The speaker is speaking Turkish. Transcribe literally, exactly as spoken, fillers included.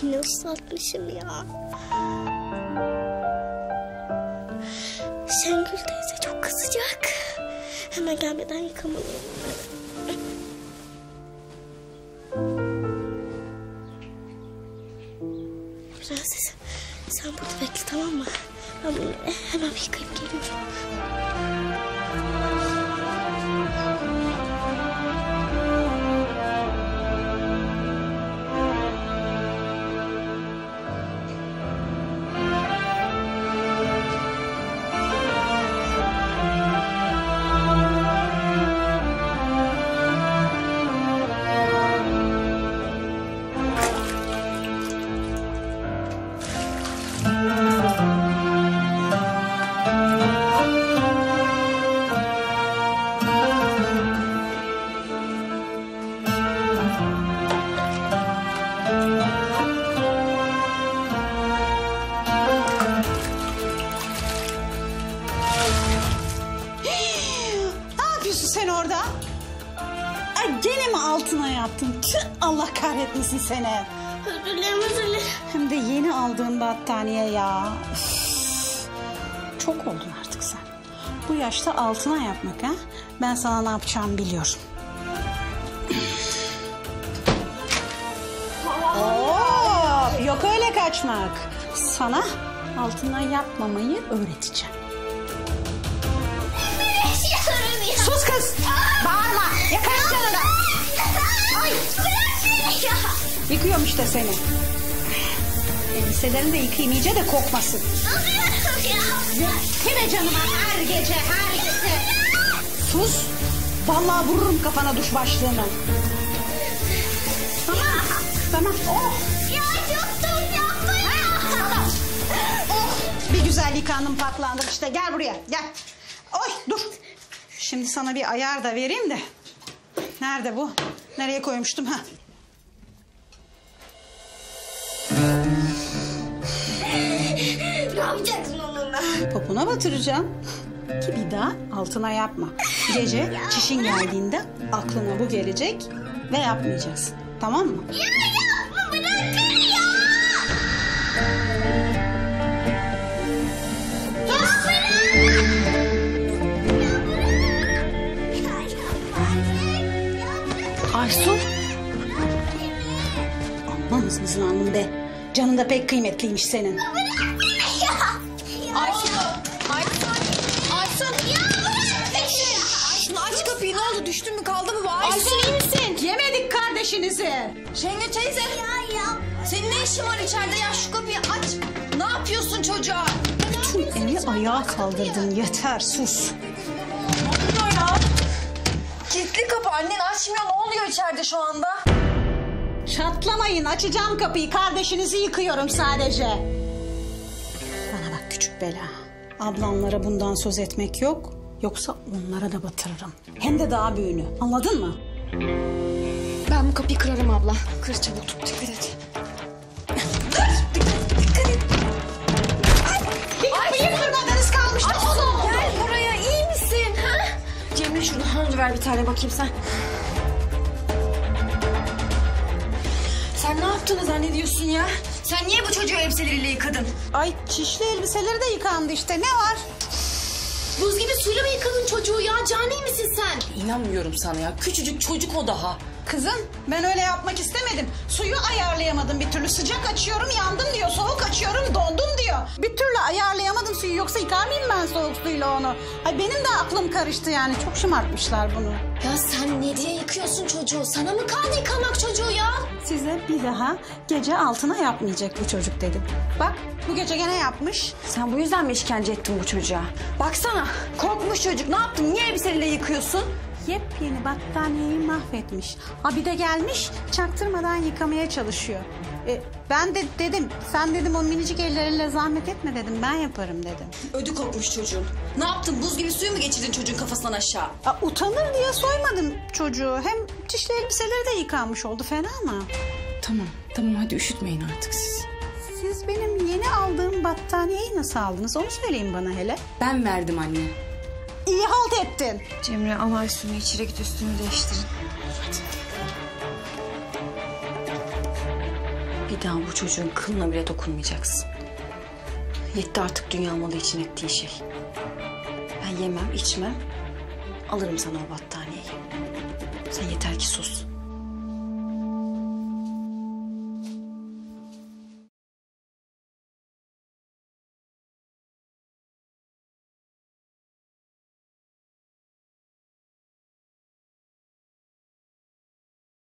içini ıslatmışım ya. Şengül teyze çok kızacak. Hemen gelmeden yıkamalıyım. Prenses, sen burada bekle, tamam mı? Ben bunu hemen yıkayıp geliyorum. Sen orada? Ay, gene mi altına yaptın? Tüh, Allah kahretmesin seni. Özür dilerim, özür dilerim. Hem de yeni aldığın battaniye ya. Üff. Çok oldun artık sen. Bu yaşta altına yapmak ha? Ben sana ne yapacağımı biliyorum. Oo, yok öyle kaçmak. Sana altına yapmamayı öğreteceğim. Sus kız! Bağırma! Yakarım canına! Ay! Yıkıyorum işte seni. Elbiselerini de yıkayayım iyice de kokmasın. Kime canıma her gece her gece. Sus! Vallahi vururum kafana duş başlığını. Tamam. Tamam. Oh! Ya yaptım yapma ya! Oh! Bir güzel yıkandım patlandım işte. Gel buraya gel. Oy dur. Şimdi sana bir ayar da vereyim de. Nerede bu? Nereye koymuştum ha? Ne yapacaksın onunla? Popona batıracağım. Ki bir daha altına yapma. Gece çişin geldiğinde aklına bu gelecek ve yapmayacaksın. Tamam mı? Ya yapma bırakın ya! Aysu. Aman mısın hanım be. Canın da pek kıymetliymiş senin. Bırak beni ya. Aysu. Aysu. Aysu. Ya bırak beni. Aysu aç kapıyı, ne oldu, düştün mü, kaldı mı? Aysu, Aysu iyi misin? Yemedik kardeşinizi. Şengül teyze. Ya ya. Senin ne işin var içeride ya, şu kapıyı aç. Ne yapıyorsun çocuğa? Bütün eli ayağa kaldırdın, yeter sus. Kilitli kapı, annen açmıyor, ne oluyor içeride şu anda? Çatlamayın, açacağım kapıyı, kardeşinizi yıkıyorum sadece. Bana bak küçük bela, ablamlara bundan söz etmek yok, yoksa onlara da batırırım. Hem de daha büyüğünü, anladın mı? Ben bu kapıyı kırarım abla. Kır çabuk, tut, dikkat et. Dur, dikkat et. Ay, bir kapıyı kırmadınız kalmıştı, o da oldu. Gel buraya, iyi misin? Ha? Cemre şurada. Ver bir tane bakayım sen. Sen ne yaptığını zannediyorsun ya? Sen niye bu çocuğu elbiseleriyle yıkadın? Ay çişli elbiseleri de yıkandı işte, ne var? Buz gibi suyla mı yıkadın çocuğu ya? Cani misin sen? İnanmıyorum sana ya, küçücük çocuk o daha. Kızım ben öyle yapmak istemedim. Suyu ayarlayamadım bir türlü. Sıcak açıyorum yandım diyor. Soğuk açıyorum dondum diyor. Bir türlü ayarlayamadım suyu. Yoksa yıkar mıyım ben soğuk suyla onu? Ay benim de aklım karıştı yani. Çok şımartmışlar bunu. Ya sen ne diye yıkıyorsun çocuğu? Sana mı kaldı yıkamak çocuğu ya? Size bir daha gece altına yapmayacak bu çocuk dedim. Bak bu gece gene yapmış. Sen bu yüzden mi işkence ettin bu çocuğa? Baksana korkmuş çocuk. Ne yaptın? Niye elbiseyle yıkıyorsun? Yepyeni battaniyeyi mahvetmiş. Ha bir de gelmiş çaktırmadan yıkamaya çalışıyor. E, ben de dedim, sen dedim o minicik ellerinle zahmet etme dedim, ben yaparım dedim. Ödü kopmuş çocuğun. Ne yaptın, buz gibi suyu mu geçirdin çocuğun kafasından aşağı? A, utanır diye soymadım çocuğu. Hem çişli elbiseleri de yıkanmış oldu, fena mı? Tamam, tamam hadi üşütmeyin artık siz. Siz benim yeni aldığım battaniyeyi nasıl aldınız, onu söyleyin bana hele. Ben verdim anne. İyi halt ettin. Cemre al Aysun'u içeri git, üstünü değiştirin. Hadi. Bir daha bu çocuğun kılına bile dokunmayacaksın. Yetti artık dünya malı için ettiğin şey. Ben yemem, içmem. Alırım sana o battaniyeyi. Sen yeter ki sus.